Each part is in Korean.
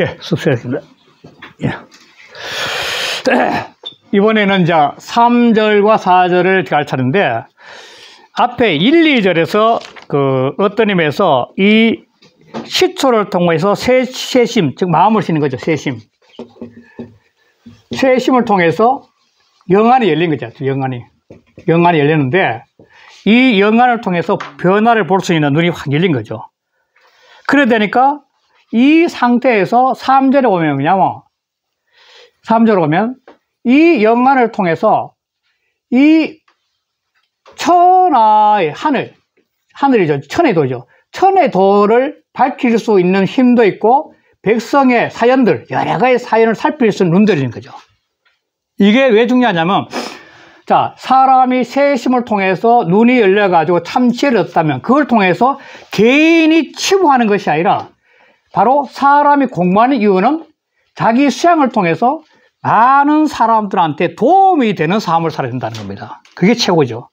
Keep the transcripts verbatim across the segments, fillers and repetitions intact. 예, 수고하셨습니다. 예. 이번에는 이제 삼 절과 사 절을 갈 차례인데, 앞에 일, 이 절에서 그 어떤 의미에서 이 시초를 통해서 세, 세심, 즉 마음을 쓰는 거죠. 세심. 세심을 통해서 영안이 열린 거죠. 영안이. 영안이 열렸는데, 이 영안을 통해서 변화를 볼 수 있는 눈이 확 열린 거죠. 그래 되니까 이 상태에서 삼 절에 보면 뭐냐면, 삼 절에 보면 이 영안을 통해서 이 천하의 하늘, 하늘이죠. 천의 도죠. 천의 도를 밝힐 수 있는 힘도 있고, 백성의 사연들, 여러 가지 사연을 살필 수 있는 눈들인 거죠. 이게 왜 중요하냐면, 자, 사람이 세심을 통해서 눈이 열려가지고 참 지혜를 얻었다면, 그걸 통해서 개인이 치부하는 것이 아니라, 바로 사람이 공부하는 이유는 자기 수양을 통해서 많은 사람들한테 도움이 되는 삶을 살아야 된다는 겁니다. 그게 최고죠.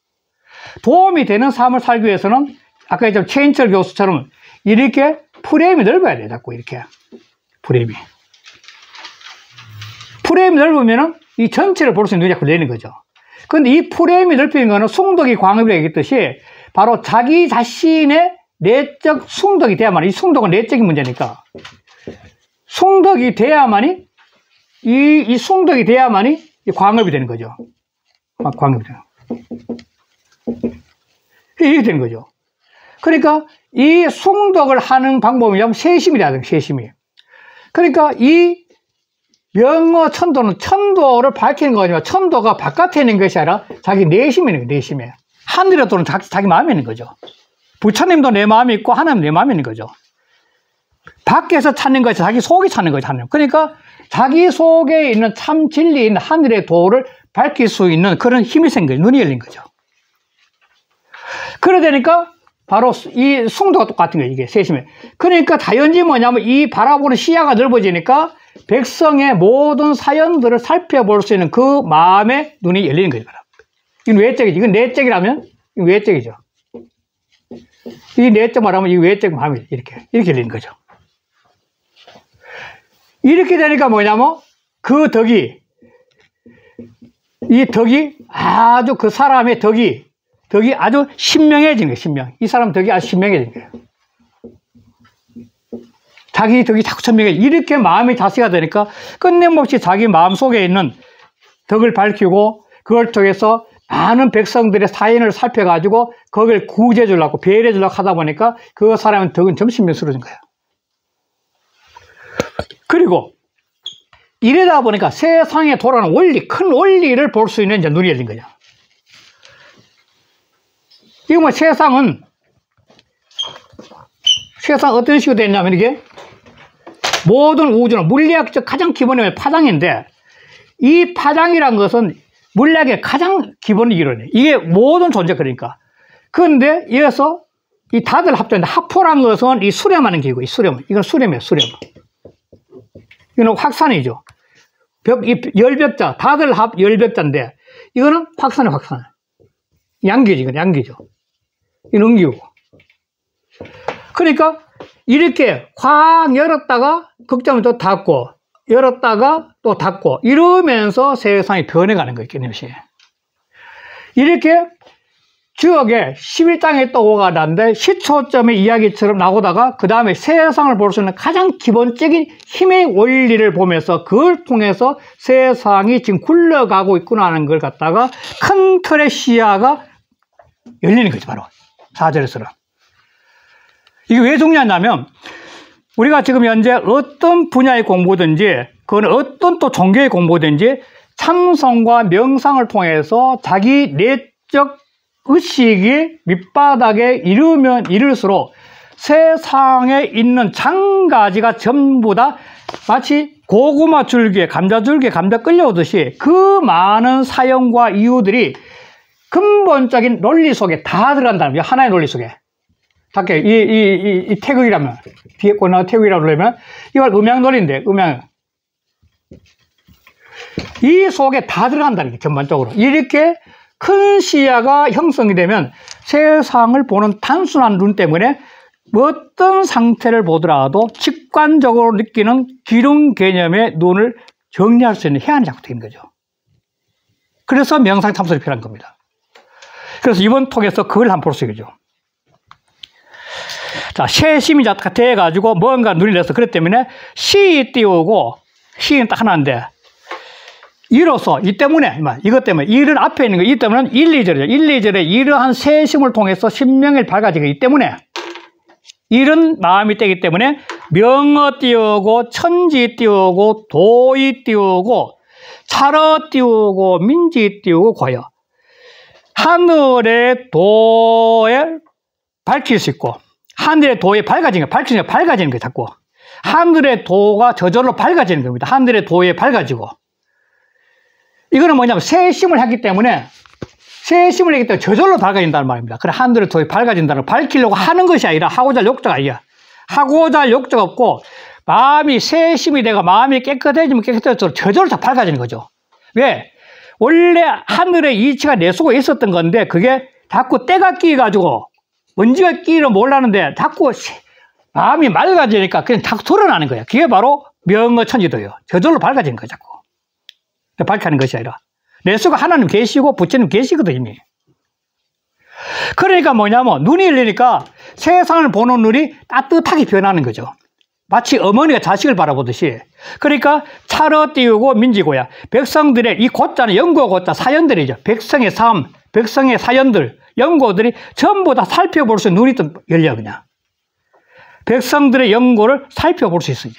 도움이 되는 삶을 살기 위해서는 아까 이제 최인철 교수처럼 이렇게 프레임이 넓어야 돼. 자꾸 이렇게 프레임이 프레임이 넓으면 이 전체를 볼 수 있는 눈이 걸리는 거죠. 근데 이 프레임이 넓히는 거는 숭덕이 광업이라고 얘기했듯이 바로 자기 자신의 내적 숭덕이 돼야만, 이 숭덕은 내적인 문제니까 숭덕이 돼야만이 이, 이 숭덕이 돼야만이 이 광업이 되는 거죠. 광업이 되는 거죠. 이렇게 되는 거죠. 그러니까 이 숭덕을 하는 방법이냐면 세심이라는 거예요. 세심이. 그러니까 이 명어 천도는 천도를 밝히는 거지만 천도가 바깥에 있는 것이 아니라 자기 내심에 있는 거예요. 내심에. 하늘의 도는 자기, 자기 마음에 있는 거죠. 부처님도 내 마음이 있고 하나님 내 마음이 있는 거죠. 밖에서 찾는 것이 자기 속에 찾는 거죠. 하나님. 그러니까 자기 속에 있는 참 진리인 하늘의 도를 밝힐 수 있는 그런 힘이 생겨요. 눈이 열린 거죠. 그래 되니까 바로 이 숭도가 똑같은 거예요. 이게 세심에. 그러니까 자연지 뭐냐면 이 바라보는 시야가 넓어지니까 백성의 모든 사연들을 살펴볼 수 있는 그 마음의 눈이 열리는 거죠. 이건 외적이지. 이건 내적이라면 이건 외적이죠. 이 내적 말하면 이 외적 마음이 이렇게 이렇게 열리는 거죠. 이렇게 되니까 뭐냐면 그 덕이 이 덕이 아주 그 사람의 덕이 덕이 아주 신명해진 거예요. 신명. 이 사람 덕이 아주 신명해진 거예요. 자기 덕이 자꾸 천명해. 이렇게 마음이 자세가 되니까 끝냄없이 자기 마음 속에 있는 덕을 밝히고 그걸 통해서 많은 백성들의 사연을 살펴가지고 거기를 구제해 주려고 배려해 주려고 하다 보니까 그 사람의 덕은 점심에 쓰러진 거예요. 그리고 이러다 보니까 세상에 돌아오는 원리, 큰 원리를 볼 수 있는 이제 눈이 열린 거예요. 이거 뭐 세상은 세상 어떤 식으로 되어 있냐면 이게 모든 우주는 물리학적 가장 기본의 파장인데 이 파장이란 것은 물리학의 가장 기본 이론이에요. 이게 모든 존재 그러니까. 그런데 이어서 이 다들 합쳐있는데 합포란 것은 이 수렴하는 기구, 이 수렴. 이건 수렴이에요, 수렴. 이거는 확산이죠. 벽, 이 열벽자, 다들 합 열벽자인데 이거는 확산이에요, 확산. 양기죠, 이건 양기죠. 이건 음기고. 그러니까 이렇게 확 열었다가 극점을 또 닫고 열었다가 또 닫고 이러면서 세상이 변해가는 거예요. 개념이. 이렇게 주역에 십일 장에 또 오가 나는데 시초점의 이야기처럼 나오다가 그 다음에 세상을 볼 수 있는 가장 기본적인 힘의 원리를 보면서 그걸 통해서 세상이 지금 굴러가고 있구나 하는 걸 갖다가 큰 틀의 시야가 열리는 거죠. 바로 사 절에서는. 이게 왜 중요하냐면 우리가 지금 현재 어떤 분야의 공부든지 그건 어떤 또 종교의 공부든지 참선과 명상을 통해서 자기 내적 의식이 밑바닥에 이르면 이를수록 세상에 있는 장가지가 전부 다 마치 고구마 줄기에 감자 줄기에 감자 끌려오듯이 그 많은 사연과 이유들이 근본적인 논리 속에 다 들어간다는 거예요. 하나의 논리 속에. 밖에 이, 이, 이, 이 태극이라면 뒤에 거나 태극이라고 그러면 이걸 음양론인데 음양 이 속에 다 들어간다는 게 전반적으로 이렇게 큰 시야가 형성이 되면 세상을 보는 단순한 눈 때문에 어떤 상태를 보더라도 직관적으로 느끼는 기능 개념의 논을 정리할 수 있는 해안의 작업인 거죠. 그래서 명상 참선이 필요한 겁니다. 그래서 이번 통해서 그걸 한번 볼 수 있죠. 자, 세심이 같아가지고 뭔가 눈이 내서 그렇기 때문에 시 띄우고, 시는 딱 하나인데, 이로써, 이 때문에, 이것 때문에, 일은 앞에 있는 거, 이 때문에는 일, 이 절이죠. 일, 이 절에 이러한 세심을 통해서 신명이 밝아지기 때문에, 이런 마음이 되기 때문에, 명어 띄우고, 천지 띄우고, 도의 띄우고, 차러 띄우고, 민지 띄우고, 고요. 하늘의 도에 밝힐 수 있고, 하늘의 도에 밝아지는 거, 밝히는 게 밝아지는 거 자꾸. 하늘의 도가 저절로 밝아지는 겁니다. 하늘의 도에 밝아지고. 이거는 뭐냐면 세심을 했기 때문에, 세심을 했기 때문에 저절로 밝아진다는 말입니다. 그래, 하늘의 도에 밝아진다는, 밝히려고 하는 것이 아니라 하고자 할 욕도가 아니야. 하고자 할 욕도가 없고, 마음이 세심이 되고 마음이 깨끗해지면 깨끗해져서 저절로 다 밝아지는 거죠. 왜? 원래 하늘의 이치가 내수고 있었던 건데, 그게 자꾸 때가 끼가지고, 먼지가 끼는 몰랐는데 자꾸 마음이 맑아지니까 그냥 자꾸 드러나는 거야. 그게 바로 명어천지도요. 저절로 밝아지는 거야, 자꾸. 밝히는 것이 아니라. 내수가 하나님 계시고 부처님 계시거든, 이미. 그러니까 뭐냐면 눈이 열리니까 세상을 보는 눈이 따뜻하게 변하는 거죠. 마치 어머니가 자식을 바라보듯이. 그러니까 차러 띄우고 민지고야. 백성들의 이 곧자는 연고 곧자 사연들이죠. 백성의 삶, 백성의 사연들. 연고들이 전부 다 살펴볼 수 있는 눈이 좀 열려, 그냥. 백성들의 연고를 살펴볼 수 있어, 이제.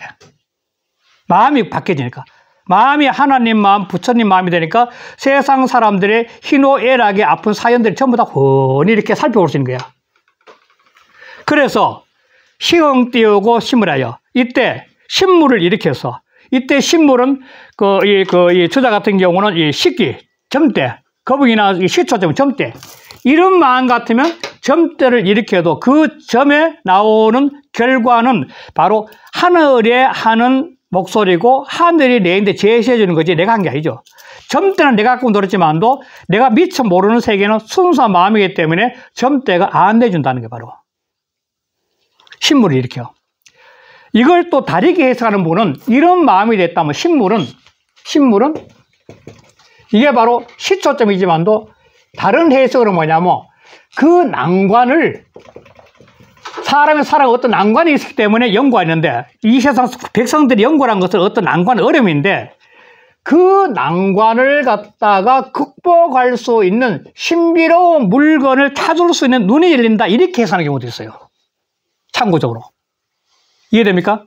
마음이 바뀌어지니까. 마음이 하나님 마음, 부처님 마음이 되니까 세상 사람들의 희노애락의 아픈 사연들이 전부 다 훤히 이렇게 살펴볼 수 있는 거야. 그래서, 시흥 띄우고 심을 하여. 이때, 신물을 일으켜서. 이때 신물은, 그, 이, 그, 이 저자 같은 경우는 이 식기, 점대, 거북이나 시초점, 점대. 이런 마음 같으면 점대를 일으켜도 그 점에 나오는 결과는 바로 하늘에 하는 목소리고 하늘이 내인데 제시해 주는 거지 내가 한 게 아니죠. 점대는 내가 갖고 놀았지만도 내가 미처 모르는 세계는 순수한 마음이기 때문에 점대가 안내 준다는 게 바로 신물을 일으켜. 이걸 또 다르게 해석하는 분은 이런 마음이 됐다면 신물은 신물은 이게 바로 시초점이지만도 다른 해석으로 뭐냐면 그 난관을 사람의 살아가 어떤 난관이 있기 때문에 연구가 있는데 이 세상 백성들이 연구한 것은 어떤 난관 어려움인데 그 난관을 갖다가 극복할 수 있는 신비로운 물건을 찾을 수 있는 눈이 열린다 이렇게 해석하는 경우도 있어요. 참고적으로 이해됩니까?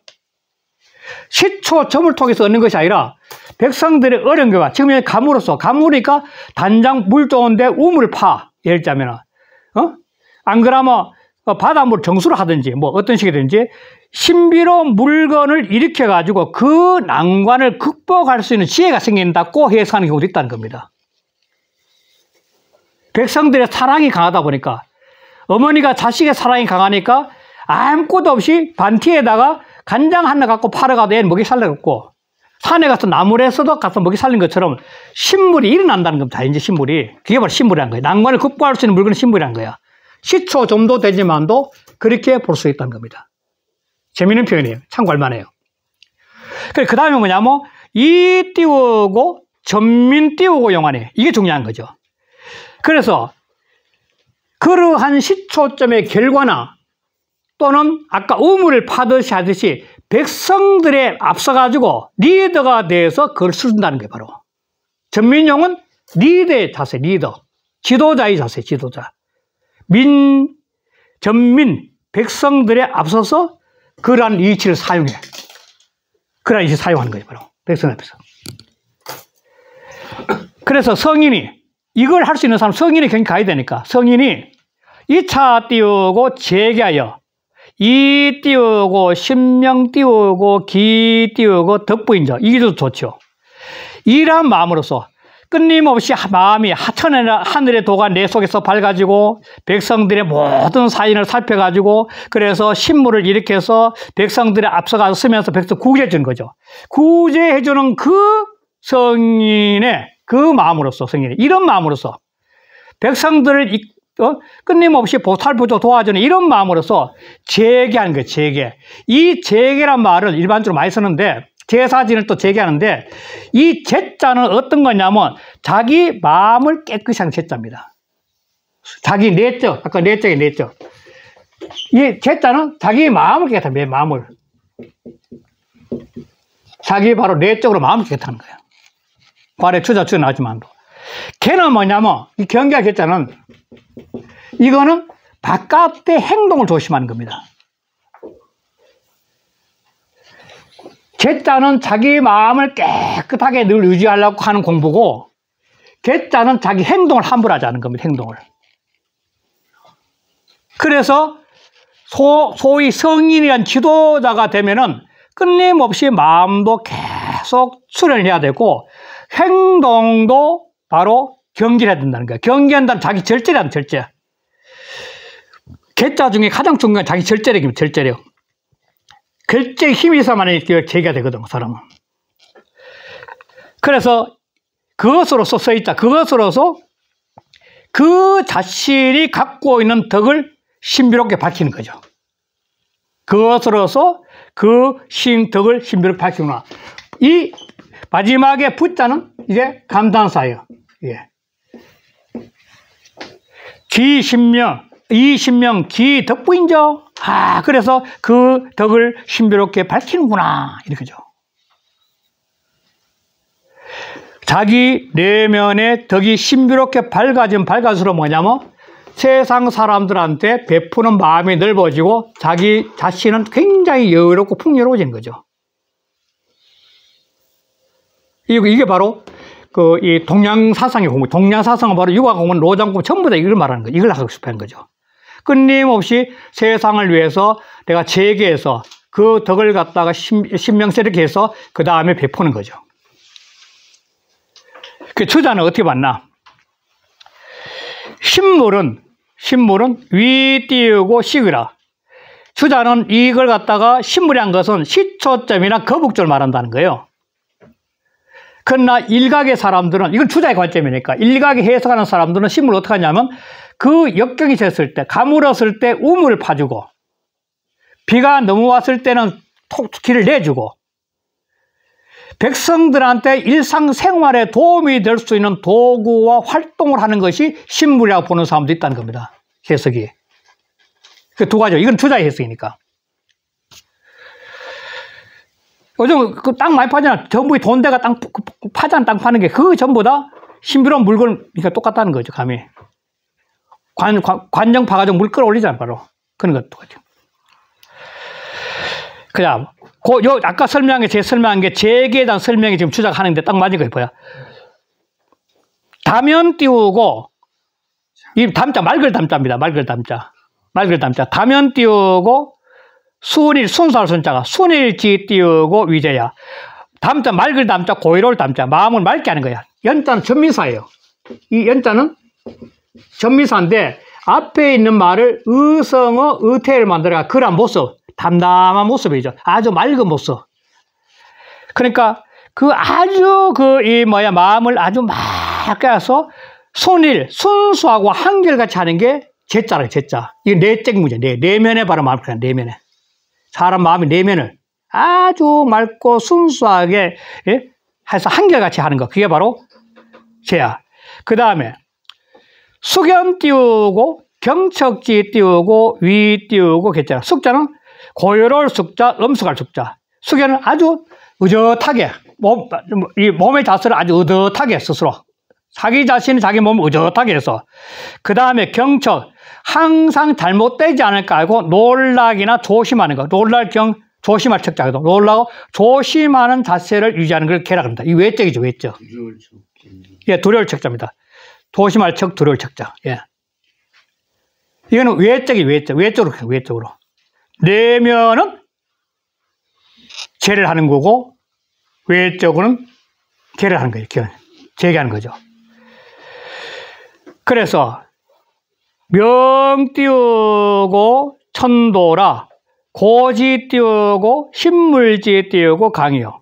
시초점을 통해서 얻는 것이 아니라 백성들의 어려운 경우가 지금 여기 가물었어. 가물이니까 단장 물 좋은데 우물 파. 예를 들자면, 어? 안 그러면 바닷물 정수를 하든지 뭐 어떤 식이든지 신비로운 물건을 일으켜가지고 그 난관을 극복할 수 있는 지혜가 생긴다고 해석하는 경우도 있다는 겁니다. 백성들의 사랑이 강하다 보니까 어머니가 자식의 사랑이 강하니까 아무것도 없이 반티에다가 간장 하나 갖고 팔아가도 애는 먹이 살려갖고 산에 가서 나물에서도 가서 먹이 살린 것처럼 신물이 일어난다는 겁니다. 이제 신물이. 그게 바로 신물이란 거예요. 난관을 극복할 수 있는 물건은 신물이란 거야. 시초 좀도 되지만도 그렇게 볼 수 있다는 겁니다. 재미있는 표현이에요. 참고할 만해요. 그 다음에 뭐냐면 이 띄우고 전민 띄우고 용안해. 이게 중요한 거죠. 그래서 그러한 시초점의 결과나 또는 아까 우물을 파듯이 하듯이 백성들에 앞서가지고 리더가 돼서 그걸 쓰준다는 게 바로 전민용은 리더의 자세, 리더, 지도자의 자세, 지도자. 민, 전민, 백성들에 앞서서 그러한 이치를 사용해. 그러한 이치를 사용하는 거예요, 바로. 백성 앞에서. 그래서 성인이, 이걸 할 수 있는 사람, 성인이 굉장히 가야 되니까, 성인이 이 차 띄우고 재개하여 이 띄우고, 신명 띄우고, 기 띄우고, 덕부인자. 이게 더 좋죠. 이란 마음으로서 끊임없이 마음이 하천에, 하늘의 도가 내 속에서 밝아지고, 백성들의 모든 사인을 살펴가지고, 그래서 신물을 일으켜서 백성들의 앞서가서 쓰면서 백성 구제해주는 거죠. 구제해주는 그 성인의, 그 마음으로서, 성인의, 이런 마음으로서, 백성들을 어? 끊임없이 보살펴줘 도와주는 이런 마음으로서 재개하는 거예요. 재개. 이 재개란 말을 일반적으로 많이 쓰는데 제사진을 또 재개하는데 이 제자는 어떤 거냐면 자기 마음을 깨끗이 하는 제자입니다. 자기 내적, 아까 내적이 내적. 이 제자는 자기 마음을 깨끗하는 거예요. 마음을. 자기 바로 내적으로 마음을 깨끗하는 거예요. 발에 추자 추자 나지만도. 걔는 뭐냐면 이 경계할 제자는 이거는 바깥의 행동을 조심하는 겁니다. 개자는 자기 마음을 깨끗하게 늘 유지하려고 하는 공부고 개자는 자기 행동을 함부로 하지 않는 겁니다. 행동을. 그래서 소, 소위 성인이란 지도자가 되면은 끊임없이 마음도 계속 수련해야 되고 행동도 바로 경계를 해야 된다는 거예요. 경계한다는 자기 절제라는 절제. 개자 중에 가장 중요한 자기 절제력입니다. 절제력. 결제의 힘이 있어야만 재개가 되거든, 그 사람은. 그래서 그것으로서 써있다. 그것으로서 그 자신이 갖고 있는 덕을 신비롭게 밝히는 거죠. 그것으로서 그 신덕을 신비롭게 밝히구나. 이 마지막에 붓자는 이제 감단사예요. 예. 기신명. 이 신명 기 덕부인정. 아, 그래서 그 덕을 신비롭게 밝히는구나. 이렇게죠. 자기 내면의 덕이 신비롭게 밝아지면 밝아질수록 뭐냐면 세상 사람들한테 베푸는 마음이 넓어지고 자기 자신은 굉장히 여유롭고 풍요로워지는 거죠. 이게 바로 그 이 동양 사상의 공부. 동양 사상은 바로 육아 공부는 로장 공부 전부 다 이걸 말하는 거죠. 이걸 하고 싶어 하는 거죠. 끊임없이 세상을 위해서 내가 재개해서 그 덕을 갖다가 신명스럽게 해서 그 다음에 베푸는 거죠. 그 추자는 어떻게 봤나? 신물은, 신물은 위 띄우고 식이라. 추자는 이걸 갖다가 신물이란 것은 시초점이나 거북절 말한다는 거예요. 그러나 일각의 사람들은, 이건 추자의 관점이니까, 일각이 해석하는 사람들은 신물을 어떻게 하냐면 그 역경이 됐을 때, 가물었을 때 우물을 파주고 비가 넘어왔을 때는 톡투기를 내주고 백성들한테 일상생활에 도움이 될 수 있는 도구와 활동을 하는 것이 신물이라고 보는 사람도 있다는 겁니다. 해석이. 그 두 가지. 이건 투자의 해석이니까. 요즘 그 땅 많이 파잖아. 전부 돈대가 땅 파잖아. 땅 파는 게 그 전부 다 신비로운 물건이니까 똑같다는 거죠. 감히. 관, 관, 관정 파가지고 물 끌어올리잖아, 바로. 그런 것도 같아요. 그냥, 고, 요, 아까 설명한 게, 제 설명한 게, 재개에 대한 설명이 지금 추작하는데 딱 맞은 거예요, 뭐야. 다면 띄우고, 이 담자, 말글 담자입니다, 말글 담자. 말글 담자. 다면 띄우고, 순일, 순수할 순자가, 순일지 띄우고, 위제야. 담자, 말글 담자, 고의로울 담자. 마음을 맑게 하는 거야. 연자는 전미사예요. 이 연자는 전미사인데 앞에 있는 말을 의성어, 의태를 만들어가 그런 모습, 담담한 모습이죠. 아주 맑은 모습. 그러니까 그 아주 그 이 뭐야 마음을 아주 맑게 해서 손일, 순수하고 한결같이 하는 게 제자라, 제자. 이게 내적 문제, 내 내면에 바로 마음을 그냥 내면에 사람 마음이 내면을 아주 맑고 순수하게 예? 해서 한결같이 하는 거. 그게 바로 제야. 그 다음에. 숙연 띄우고 경척지 띄우고 위 띄우고 개자. 숙자는 고요로울 숙자, 엄숙할 숙자. 숙연은 아주 의젓하게 몸, 이 몸의 자세를 아주 의젓하게 스스로 자기 자신이 자기 몸을 의젓하게 해서 그 다음에 경척 항상 잘못되지 않을까 알고 놀라기나 조심하는 거. 놀랄 경 조심할 척자거든. 놀라고 조심하는 자세를 유지하는 걸 개라 그럽니다. 이 외적이죠, 외적. 예, 두려울 척자입니다. 조심할 척, 두려울 척자. 예. 이거는 외적이 외적, 외적으로, 외적으로. 내면은 재를 하는 거고, 외적으로는 재를 하는 거예요. 재개하는 거죠. 그래서, 명 띄우고, 천도라, 고지 띄우고, 신물지 띄우고, 강이요.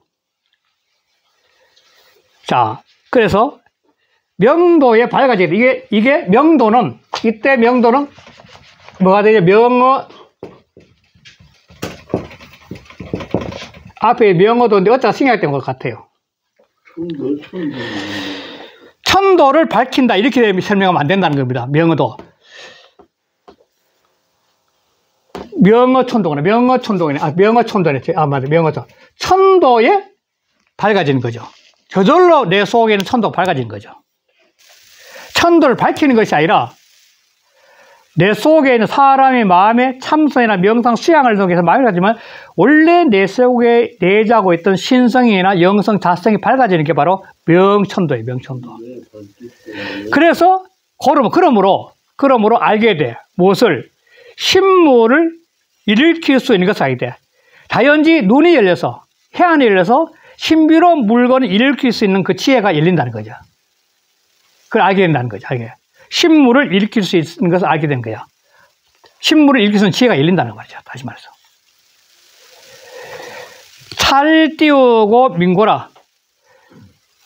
자, 그래서, 명도의 밝아지기. 이게, 이게 명도는 이때 명도는 뭐가 되죠? 명어 앞에 명어도인데 어쩌다 생략된 것 같아요. 천도, 천도. 천도를 밝힌다 이렇게 되면 설명하면 안 된다는 겁니다. 명어도 명어천도구나. 명어천도구나. 아, 명어천도네. 아, 맞아. 명어천도. 천도에 밝아지는 거죠. 저절로 내 속에는 천도가 밝아지는 거죠. 천도를 밝히는 것이 아니라 내 속에 있는 사람의 마음의 참선이나 명상 수양을 통해서 말하지만 원래 내 속에 내재하고 있던 신성이나 영성, 자성이 밝아지는 게 바로 명천도예요. 명천도. 그래서 그럼, 그러므로 그러므로 알게 돼. 무엇을? 신물을 일으킬 수 있는 것을 알게 돼. 다연지 눈이 열려서 해안이 열려서 신비로운 물건을 일으킬 수 있는 그 지혜가 열린다는 거죠. 그걸 알게 된다는 거죠. 알게. 신물을 일으킬 수 있는 것을 알게 된 거야. 신물을 일으킬 수 있는 지혜가 열린다는 말이죠. 다시 말해서 차를 띄우고 민고라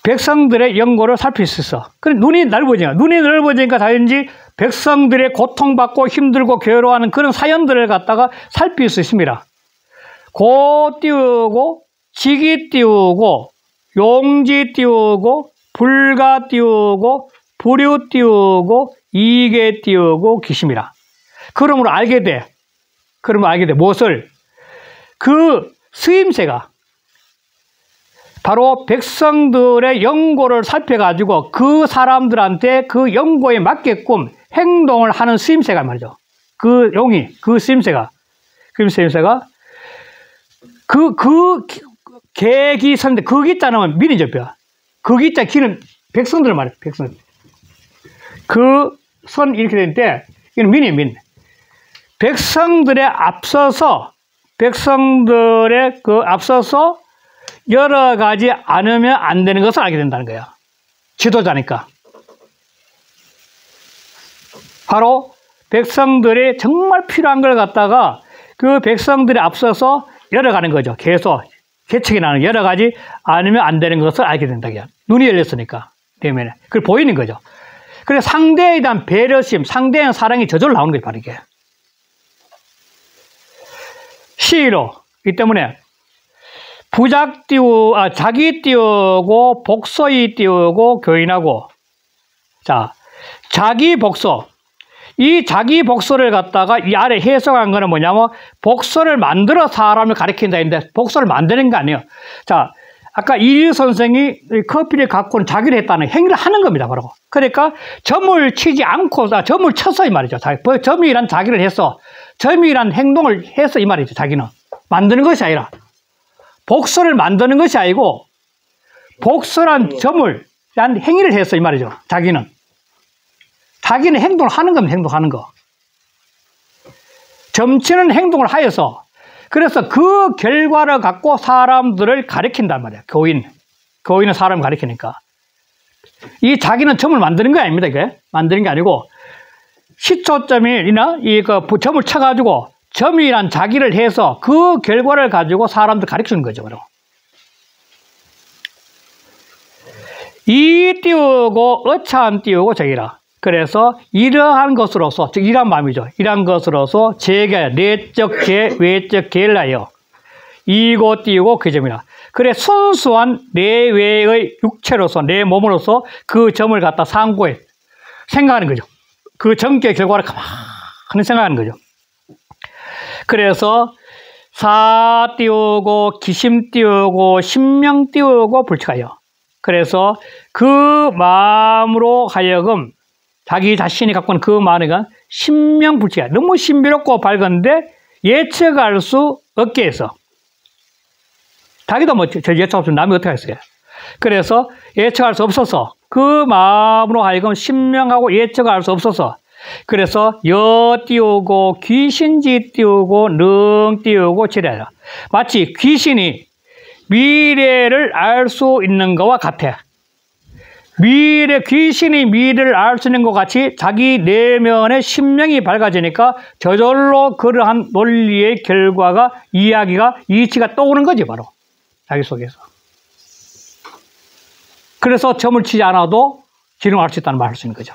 백성들의 영고를 살필 수 있어. 그래 눈이 넓어지니까 눈이 넓어지니까 당연히 백성들의 고통받고 힘들고 괴로워하는 그런 사연들을 갖다가 살필 수 있습니다. 고 띄우고 직이 띄우고 용지 띄우고 불가 띄우고 불효 띄우고 이계 띄우고 기심이라. 그러므로 알게 돼. 그러므로 알게 돼. 무엇을? 그 스님세가 바로 백성들의 영고를 살펴가지고 그 사람들한테 그 영고에 맞게끔 행동을 하는 스님세가 말이죠. 그 용이, 그 스님세가, 그 스님세가 그, 그 계기 선대, 그 기자 나면 미리 접혀. 그 기자 기는 백성들 말이에요. 백성들. 그 선 이렇게 되는데 이건 민이에요. 민. 백성들의 앞서서 백성들의 그 앞서서 여러 가지 않으면 안 되는 것을 알게 된다는 거야. 지도자니까. 바로 백성들이 정말 필요한 걸 갖다가 그 백성들이 앞서서 열어가는 거죠. 계속 개척이 나는 여러 가지 않으면 안 되는 것을 알게 된다. 그냥. 눈이 열렸으니까. 때문에. 그걸 보이는 거죠. 그래서 상대에 대한 배려심, 상대에 대한 사랑이 저절로 나오는 거예요. 바로 이게. 시로. 이 때문에 부작 띄우, 아, 자기 띄우고, 복서이 띄우고, 교인하고. 자, 자기 복서. 이 자기 복서를 갖다가 이 아래 해석한 거는 뭐냐면, 복서를 만들어 사람을 가리킨다 했는데, 복서를 만드는 거 아니에요. 자, 아까 이일 선생이 커피를 갖고는 자기를 했다는 행위를 하는 겁니다, 바로. 그러니까, 점을 치지 않고, 아, 점을 쳤어, 이 말이죠. 점이란 자기를 해서, 점이란 행동을 해서, 이 말이죠, 자기는. 만드는 것이 아니라. 복서를 만드는 것이 아니고 복서란 점을 한 행위를 했어 이 말이죠. 자기는 자기는 행동을 하는 겁니다. 행동하는 거 점치는 행동을 하여서 그래서 그 결과를 갖고 사람들을 가리킨단 말이야. 교인 교인은 사람을 가리키니까 이 자기는 점을 만드는 거 아닙니다. 이게 만드는 게 아니고 시초점이나 이 그 점을 쳐가지고 점이란 자기를 해서 그 결과를 가지고 사람들 가르치는 거죠. 바로. 이 띄우고 어차한 띄우고 저기라. 그래서 이러한 것으로서 즉 이러한 마음이죠. 이러한 것으로서 제가 내적 제 외적 계열하여 이고 띄우고 그 점이라. 그래 순수한 내외의 육체로서 내 몸으로서 그 점을 갖다 상고해 생각하는 거죠. 그 점의 결과를 가만히 생각하는 거죠. 그래서 사 띄우고 기심 띄우고 신명 띄우고 불치가요. 그래서 그 마음으로 하여금 자기 자신이 갖고 있는 그 마음이가 신명 불치가 너무 신비롭고 밝은데 예측할 수 없게 해서 자기도 뭐 예측할 수 없으면 남이 어떻게 하겠어요. 그래서 예측할 수 없어서 그 마음으로 하여금 신명하고 예측할 수 없어서 그래서 여 띄우고 귀신지 띄우고 능 띄우고 지뢰라. 마치 귀신이 미래를 알 수 있는 것과 같아. 미래 귀신이 미래를 알 수 있는 것 같이 자기 내면의 신명이 밝아지니까 저절로 그러한 논리의 결과가 이야기가 이치가 떠오르는 거지 바로 자기 속에서. 그래서 점을 치지 않아도 지름을 알 수 있다는 말을 쓰는 거죠.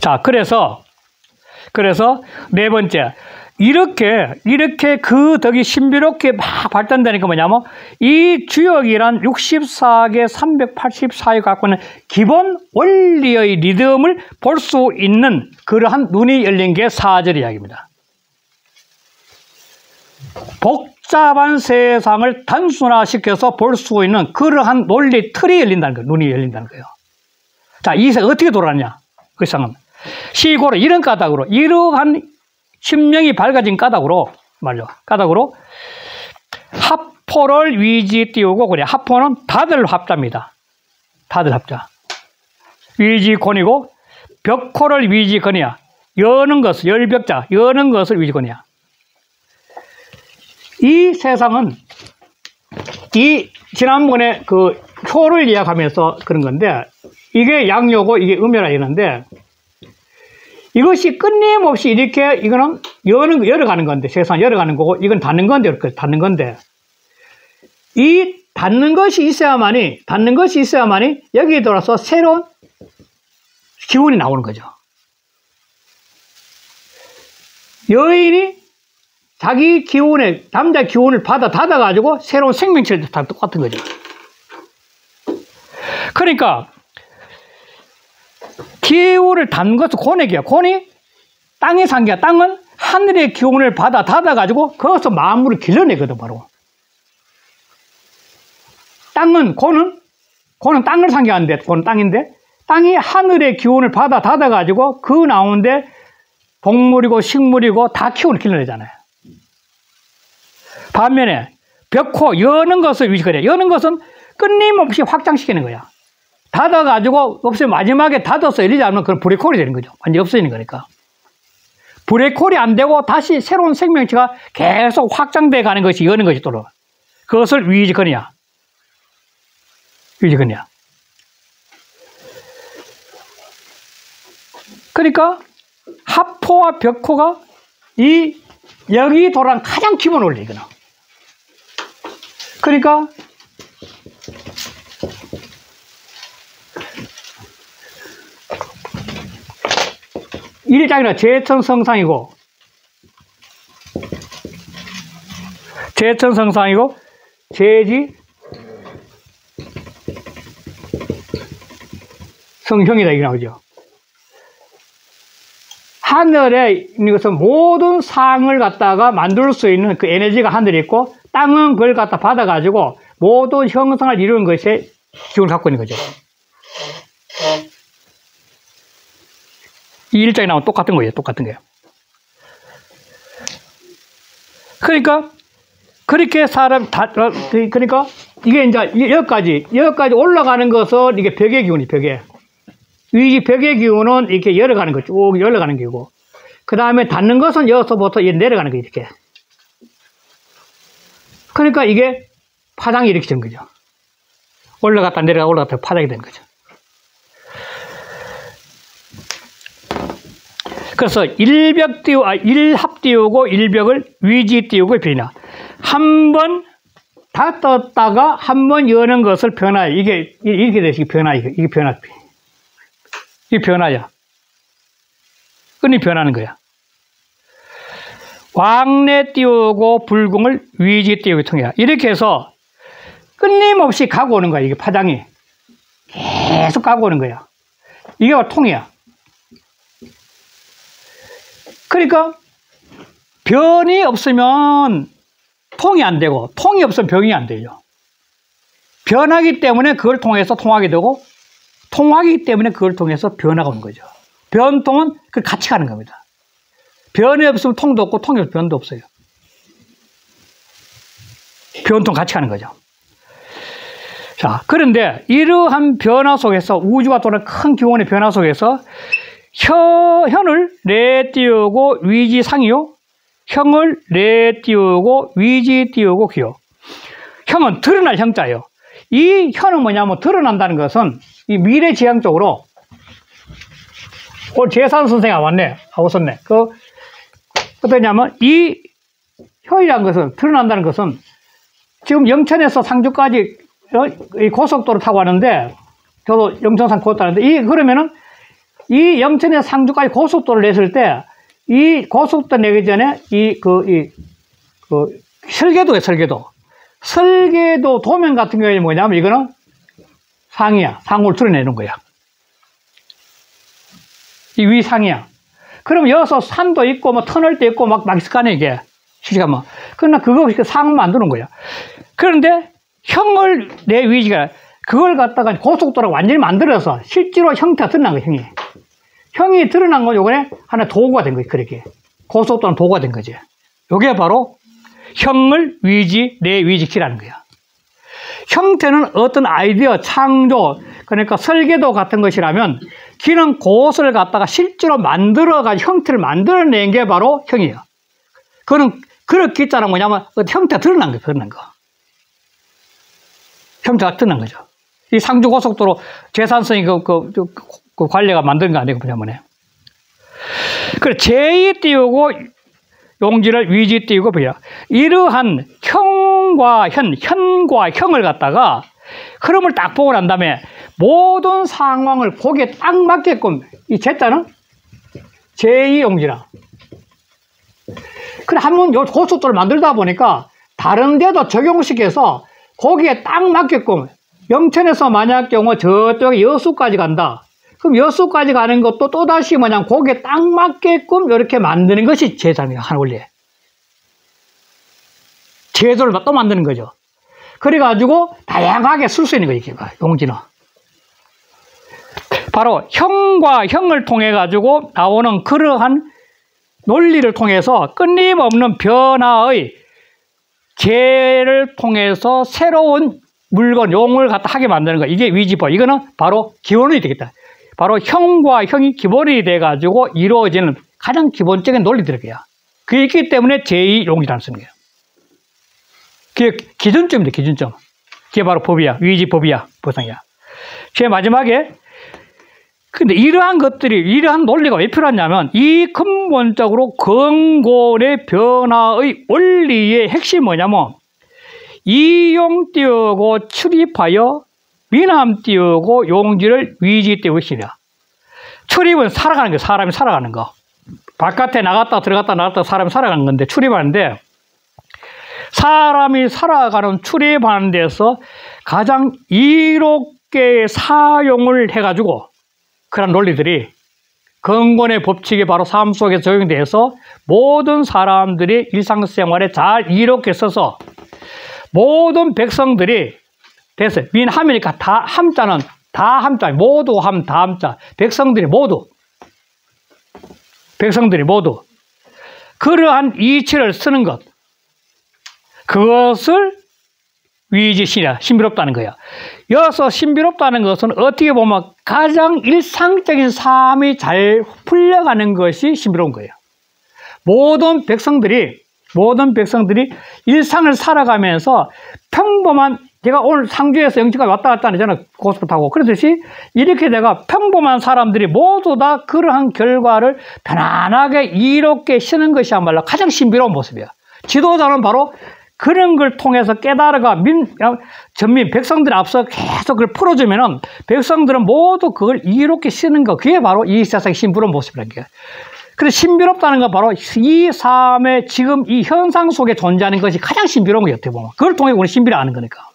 자, 그래서, 그래서 네 번째. 이렇게, 이렇게 그 덕이 신비롭게 막 발전되니까 뭐냐면, 이 주역이란 육십사 개, 삼백팔십사 일 갖고 있는 기본 원리의 리듬을 볼 수 있는 그러한 눈이 열린 게 사 절 이야기입니다. 복잡한 세상을 단순화시켜서 볼 수 있는 그러한 논리 틀이 열린다는 거예요. 눈이 열린다는 거예요. 자, 이 세상 어떻게 돌아가냐? 그 세상은. 시골에 이런 까닭으로, 이러한 신명이 밝아진 까닭으로, 말이죠. 까닭으로, 합포를 위지 띄우고, 그래. 합포는 다들 합자입니다. 다들 합자. 위지곤이고, 벽호를 위지건이야. 여는 것을, 열벽자, 여는 것을 위지건이야. 이 세상은, 이, 지난번에 그 효를 이야기하면서 그런 건데, 이게 양요고, 이게 음요라 이러는데, 이것이 끊임없이 이렇게, 이거는 여는, 열어가는 건데, 세상 열어가는 거고, 이건 닫는 건데, 이렇게 닫는 건데, 이 닫는 것이 있어야만이, 닫는 것이 있어야만이, 여기에 돌아서 새로운 기운이 나오는 거죠. 여인이 자기 기운에, 남자 기운을 받아, 닫아가지고, 새로운 생명체를 다 똑같은 거죠. 그러니까, 기운을 단 것은 곤액이야. 곤이 땅에 산 게야. 땅은 하늘의 기운을 받아 닫아가지고 거기서 만물을 길러내거든 바로. 땅은 곤은 곤은 땅을 산 게 아닌데 곤은 땅인데 땅이 하늘의 기운을 받아 닫아가지고 그 나오는데 동물이고 식물이고 다 기운을 길러내잖아요. 반면에 벽호 여는 것을 위시거래. 여는 것은 끊임없이 확장시키는 거야. 닫아가지고, 없으면 마지막에 닫아서 열리지 않으면 그건 브레이크홀이 되는 거죠. 완전히 없어지는 거니까. 브레이크홀이 안 되고 다시 새로운 생명체가 계속 확장돼 가는 것이 여는 것이 또는. 그것을 위지건이야. 위지건이야. 그러니까 합포와 벽호가 이, 여기 돌아온 가장 기본 원리구나. 그러니까, 일장이라 제천성상이고, 제천성상이고, 제지, 성형이다, 이게 나오죠. 하늘에 있는 것은 모든 상을 갖다가 만들 수 있는 그 에너지가 하늘에 있고, 땅은 그걸 갖다 받아가지고, 모든 형상을 이루는 것에 기운을 갖고 있는 거죠. 이 일장에 나오면 똑같은 거예요. 똑같은 거예요. 그러니까, 그렇게 사람 다, 그러니까, 이게 이제 여기까지, 여기까지 올라가는 것은 이게 벽의 기운이, 벽의. 이 벽의 기운은 이렇게 열어가는 거, 쭉 열어가는 거고. 그 다음에 닿는 것은 여기서부터 내려가는 거, 이렇게. 그러니까 이게 파장이 이렇게 된 거죠. 올라갔다 내려가, 올라갔다 파장이 된 거죠. 그래서 일벽 띄우, 아, 일합 띄우고 일벽을 위지 띄우고 비나. 한 번 닫았다가 한 번 여는 것을 변화. 이게, 이렇게 되시 변화. 이게, 이게 변화. 이게 변화야. 끈이 변하는 거야. 왕래 띄우고 불궁을 위지 띄우기 통해. 이렇게 해서 끊임없이 가고 오는 거야. 이게 파장이. 계속 가고 오는 거야. 이게 통이야. 그러니까 변이 없으면 통이 안 되고 통이 없으면 병이 안 되죠. 변하기 때문에 그걸 통해서 통하게 되고 통하기 때문에 그걸 통해서 변화가 오는 거죠. 변통은 그 같이 가는 겁니다. 변이 없으면 통도 없고 통이 없으면 변도 없어요. 변통 같이 가는 거죠. 자, 그런데 이러한 변화 속에서 우주가 또는 큰 기원의 변화 속에서 혀, 현을 내 띄우고 위지 상이요. 형을 내 띄우고 위지 띄우고 기요. 형은 드러날 형자예요. 이 현은 뭐냐면 드러난다는 것은 이 미래 지향적으로 오늘 재산 선생이 안 왔네. 아, 왔었네. 그, 어떠냐면 이 현이라는 것은 드러난다는 것은 지금 영천에서 상주까지 고속도로 타고 왔는데 저도 영천산 걷다 왔는데 이, 그러면은 이 영천에서 상주까지 고속도로를 냈을 때 이 고속도로 내기 전에 이 그 이 그 설계도에 설계도 설계도 도면 같은 경우에 뭐냐면 이거는 상이야. 상호를 드러내는 거야. 이 위상이야. 그럼 여기서 산도 있고 뭐 터널도 있고 막 막 있을 거 아니야 이게. 실시간 뭐. 그러나 그거 상을 만드는 거야. 그런데 형을 내 위지가 그걸 갖다가 고속도로 완전히 만들어서 실제로 형태가 드러난 거야. 형이. 형이 드러난 건 요번에 하나 도구가 된 거야. 그렇게. 고속도로는 도구가 된 거지. 요게 바로 형을 위지, 내 위지키라는 거야. 형태는 어떤 아이디어, 창조, 그러니까 설계도 같은 것이라면 기는 그것을 갖다가 실제로 만들어가지고 형태를 만들어낸 게 바로 형이에요. 그거는 그렇게 있잖아 뭐냐면 형태가 드러난 거예요. 드러난 거. 형태가 드러난 거죠. 이 상주고속도로 재산성이 그, 그, 그, 그 관례가 만든 거 아니고 뭐냐면 그래 제이 띄우고 용지를 위지 띄우고 보여. 이러한 형과 현, 현과 형을 갖다가 흐름을 딱 보고 난 다음에 모든 상황을 보기에 딱 맞게끔 이 제자는 제이 용지라. 그래 한번 요 고속도를 만들다 보니까 다른 데도 적용시켜서 거기에 딱 맞게끔 영천에서 만약 경우 저쪽에 여수까지 간다. 그럼 여수까지 가는 것도 또다시 뭐냐 거기에 딱 맞게끔 이렇게 만드는 것이 제자입니다. 하나 원래 제도를 또 만드는 거죠. 그래가지고 다양하게 쓸 수 있는 거예요. 이게 용지는 바로 형과 형을 통해 가지고 나오는 그러한 논리를 통해서 끊임없는 변화의 재를 통해서 새로운 물건 용을 갖다 하게 만드는 거. 이게 위지법. 이거는 바로 기원이 되겠다. 바로 형과 형이 기본이 돼가지고 이루어지는 가장 기본적인 논리들이야. 그게 있기 때문에 제이 용이라는 씁니다. 그게 기준점입니다. 기준점. 그게 바로 법이야. 위지법이야. 보상이야. 제 마지막에 근데 이러한 것들이 이러한 논리가 왜 필요하냐면 이 근본적으로 근골의 변화의 원리의 핵심이 뭐냐면 이용 띄우고 출입하여 미남 띄우고 용지를 위지 띄우고 시냐. 출입은 살아가는 거, 사람이 살아가는 거. 바깥에 나갔다 들어갔다 나갔다 사람이 살아가는 건데 출입하는데 사람이 살아가는 출입하는 데서 가장 이롭게 사용을 해가지고 그런 논리들이 근본의 법칙이 바로 삶 속에 적용돼서 모든 사람들이 일상생활에 잘 이롭게 써서 모든 백성들이 됐어요. 민 함이니까 다 함자는 다 함자, 모두 함, 다 함자. 백성들이 모두, 백성들이 모두 그러한 이치를 쓰는 것, 그것을 위지시냐, 신비롭다는 거예요. 여기서 신비롭다는 것은 어떻게 보면 가장 일상적인 삶이 잘 풀려가는 것이 신비로운 거예요. 모든 백성들이 모든 백성들이 일상을 살아가면서 평범한 제가 오늘 상주에서 영천까지 왔다 갔다 하는 저는 고속도로 타고 그러듯이 이렇게 내가 평범한 사람들이 모두 다 그러한 결과를 편안하게 이롭게 쓰는 것이야말로 가장 신비로운 모습이에요. 지도자는 바로 그런 걸 통해서 깨달아가 민, 전민 백성들 앞서 계속 그걸 풀어주면은 백성들은 모두 그걸 이롭게 쓰는 거. 그게 바로 이 세상의 신비로운 모습이란 게. 그래서 신비롭다는 건 바로 이 삶의 지금 이 현상 속에 존재하는 것이 가장 신비로운 거예요. 어떻게 보면. 그걸 통해 우리 신비를 아는 거니까.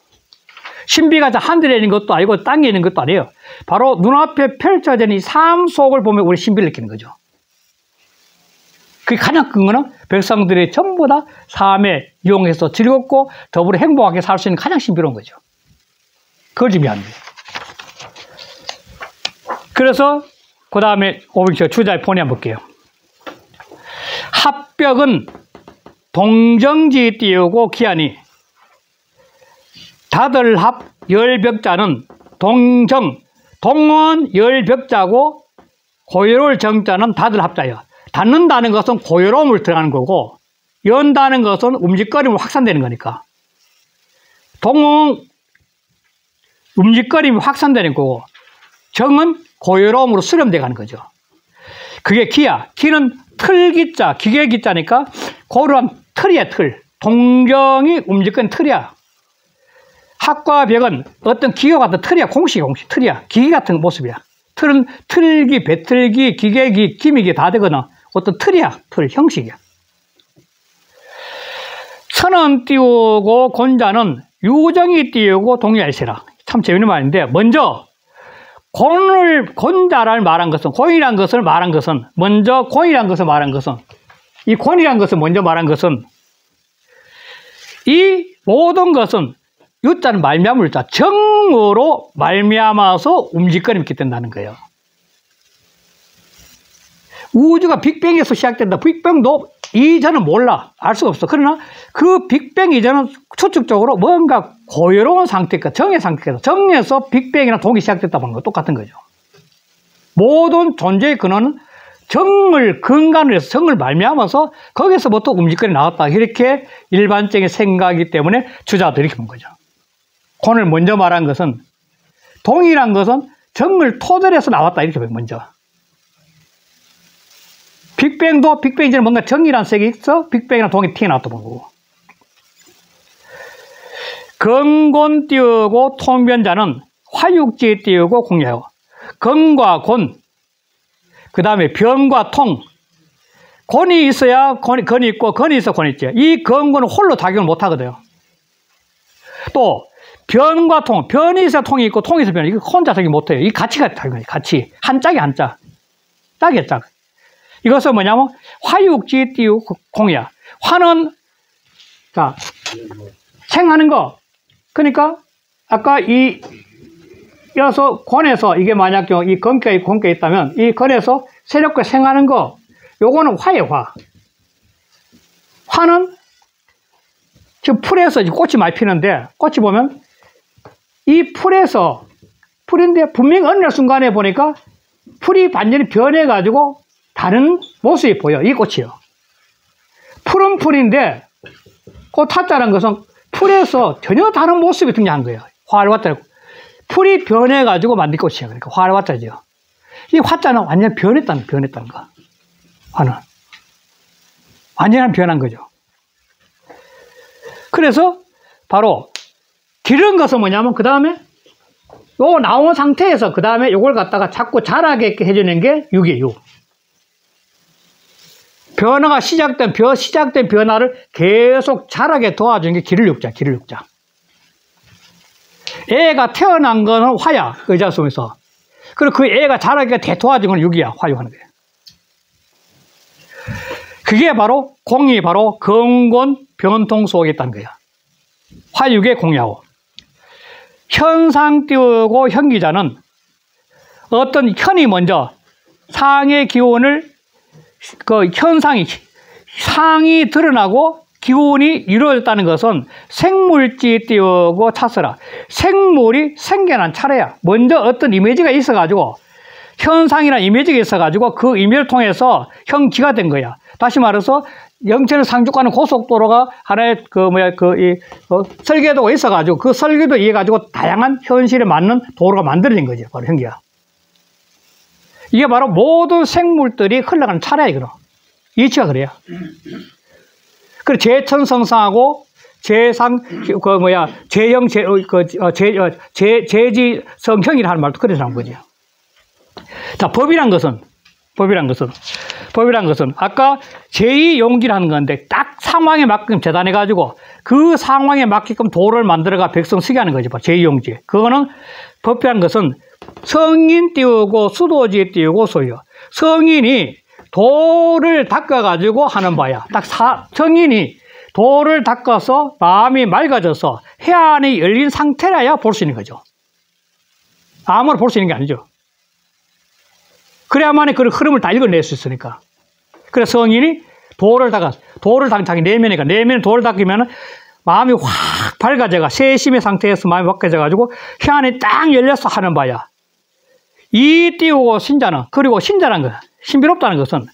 신비가 하늘에 있는 것도 아니고 땅에 있는 것도 아니에요. 바로 눈앞에 펼쳐지는 이 삶 속을 보면 우리 신비를 느끼는 거죠. 그 가장 큰 거는 백성들이 전부 다 삶에 이용해서 즐겁고 더불어 행복하게 살 수 있는 가장 신비로운 거죠. 그걸 의미합니다. 그래서 그 다음에 오백칠 주자의 본의 한번 볼게요. 합벽은 동정지 띄우고 기하니 다들합 열벽자는 동정, 동원 열벽자고 고요를 정자는 다들합자예요. 닿는다는 것은 고요로움을 들어가는 거고 연다는 것은 움직거림으로 확산되는 거니까 동은 움직거림이 확산되는 거고 정은 고요로움으로 수렴되어가는 거죠. 그게 기야. 기는 틀기자, 기계기자니까 고요한 틀이야 틀. 동정이 움직거리는 틀이야. 학과 벽은 어떤 기계 같은 틀이야. 공식 공식 틀이야. 기계 같은 모습이야. 틀은 틀기, 배틀기, 기계기, 기믹이 다 되거든. 어떤 틀이야, 틀 형식이야. 선은 띄우고 권자는 유정이 띄우고 동의할세라. 참 재밌는 말인데, 먼저 권을 권자를 말한 것은, 권이란 것을 말한 것은, 먼저 권이란 것을 말한 것은, 이 권이란 것을 먼저 말한 것은, 이 모든 것은 유자는 말미암아 유자, 정으로 말미암아서 움직거림이 된다는 거예요. 우주가 빅뱅에서 시작된다. 빅뱅도 이전은 몰라, 알 수가 없어. 그러나 그 빅뱅 이전은 추측적으로 뭔가 고요로운 상태가 정의 상태가 정에서 빅뱅이나 동이 시작됐다는 거 똑같은 거죠. 모든 존재의 근원은 정을 근간을 해서 정을 말미암아서 거기서부터 움직거리 나왔다. 이렇게 일반적인 생각이기 때문에 주자도 이렇게 본 거죠. 권을 먼저 말한 것은, 동이란 것은 정을 토대로해서 나왔다. 이렇게 먼저. 빅뱅도 빅뱅이 전에 뭔가 정이란 색이 있어 빅뱅이랑 동이 튀어나왔던 거고. 건곤 띄우고 통변자는 화육지 띄우고 공유하고. 건과 곤, 그 다음에 병과 통, 건이 있어야 건이, 건이 있고 건이 있어 건이 있지. 이 건곤은 홀로 작용을 못하거든요. 또 변과 통, 변이 있어야 통이 있고 통이 있어야 변이 있고 혼자 작용 못해요. 이 가치가 작용해요. 가치. 한 짝이 한 짝. 짝이야 짝. 이것은 뭐냐면 화육지 띄우고 공이야. 화는 자, 생하는 거. 그러니까 아까 이 이어서 권에서 이게 만약 경우 이 건께 있고 공께 있다면 이 건에서 세력과 생하는 거. 요거는 화의 화. 화는 지금 풀에서 꽃이 많이 피는데 꽃이 보면 이 풀에서 풀인데 분명히 어느 순간에 보니까 풀이 완전히 변해가지고 다른 모습이 보여. 이 꽃이요. 풀은 풀인데 꽃 타짜라는 것은 풀에서 전혀 다른 모습이 등장한 거예요. 화를 왔다고. 풀이 변해가지고 만든 꽃이에요. 그러니까 화를 왔다죠. 이 화자는 완전 변했다는, 변했다는 거. 화는. 완전한 변한 거죠. 그래서 바로 기른 것은 뭐냐면 그 다음에 요 나온 상태에서 그 다음에 요걸 갖다가 자꾸 자라게 해주는 게 육이에요. 육. 변화가 시작된, 변, 시작된 변화를 계속 자라게 도와주는 게 기를 육자, 기를 육자. 애가 태어난 거는 화야, 의자 속에서. 그리고 그 애가 자라게 도와주는 건 육이야, 화육하는 거야. 그게 바로, 공이 바로 건곤 변통 속에 있다는 거야. 화육의 공야오. 현상 띄우고 현기자는 어떤 현이 먼저 상의 기운을 그 현상이 상이 드러나고 기운이 이루어졌다는 것은 생물지 띄우고 찾으라. 생물이 생겨난 차례야. 먼저 어떤 이미지가 있어가지고 현상이나 이미지가 있어가지고 그 이미지를 통해서 현기가 된 거야. 다시 말해서 영천을 상주가는 고속도로가 하나의 그 뭐야 그이 어, 설계도가 있어가지고 그 설계도 이해가지고 다양한 현실에 맞는 도로가 만들어진 거지. 바로 현기야. 이게 바로 모든 생물들이 흘러가는 차례야, 이거는. 이치가 그래요. 그리고 제천성상하고, 제상, 그, 뭐야, 제형, 제, 그, 제, 제, 제지성형이라는 말도 그래서 나온 거죠. 자, 법이란 것은, 법이란 것은, 법이란 것은, 아까 제이용기라는 건데, 딱 상황에 맞게끔 재단해가지고, 그 상황에 맞게끔 도를 만들어가 백성 쓰게 하는 거죠. 제이용지. 그거는, 법이란 것은, 성인 띄우고 수도지 띄우고 소유. 성인이 도를 닦아가지고 하는 바야. 딱 사, 성인이 도를 닦아서 마음이 맑아져서 해안이 열린 상태라야 볼 수 있는 거죠. 아무나 볼 수 있는 게 아니죠. 그래야만이 그 흐름을 다 읽어낼 수 있으니까. 그래서 성인이 도를 닦아, 도를 닦기 내면이니까. 내면에 도를 닦으면 마음이 확 밝아져가, 세심의 상태에서 마음이 밝아져가지고 해안이 딱 열려서 하는 바야. 이 띄우고 신자는, 그리고 신자란 것, 신비롭다는 것은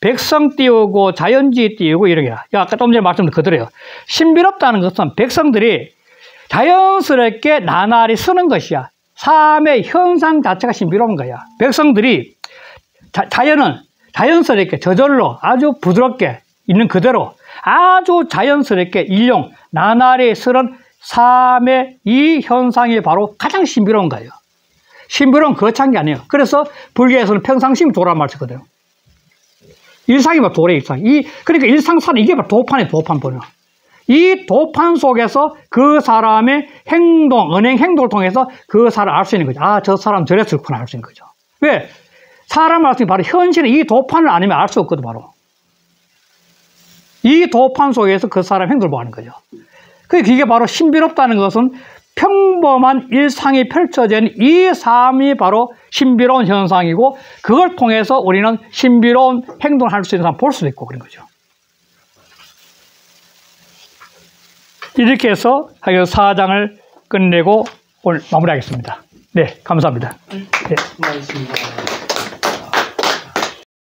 백성 띄우고 자연지 띄우고 이런 게야. 아까 좀 전에 말씀드린 그대로예요. 신비롭다는 것은 백성들이 자연스럽게 나날이 쓰는 것이야. 삶의 현상 자체가 신비로운 거야. 백성들이 자, 자연은 자연스럽게 저절로 아주 부드럽게 있는 그대로 아주 자연스럽게 일용 나날이 쓰는 삶의 이 현상이 바로 가장 신비로운 거예요. 신부는 거창한 게 아니에요. 그래서 불교에서는 평상심이 도란 말 쓰거든요. 일상이 바로 도래 일상. 이, 그러니까 일상사는 이게 바로 도판이에요, 도판 번호. 이 도판 속에서 그 사람의 행동, 언행, 행동을 통해서 그 사람을 알 수 있는 거죠. 아, 저 사람 저랬을구나 알 수 있는 거죠. 왜? 사람을 알 수 있는 바로 현실은 이 도판을 아니면 알 수 없거든, 바로. 이 도판 속에서 그 사람 행동을 보는 거죠. 그게 이게 바로 신비롭다는 것은 평범한 일상이 펼쳐진 이 삶이 바로 신비로운 현상이고, 그걸 통해서 우리는 신비로운 행동을 할 수 있는 사람 볼 수도 있고 그런 거죠. 이렇게 해서 사장을 끝내고 오늘 마무리하겠습니다. 네, 감사합니다. 네.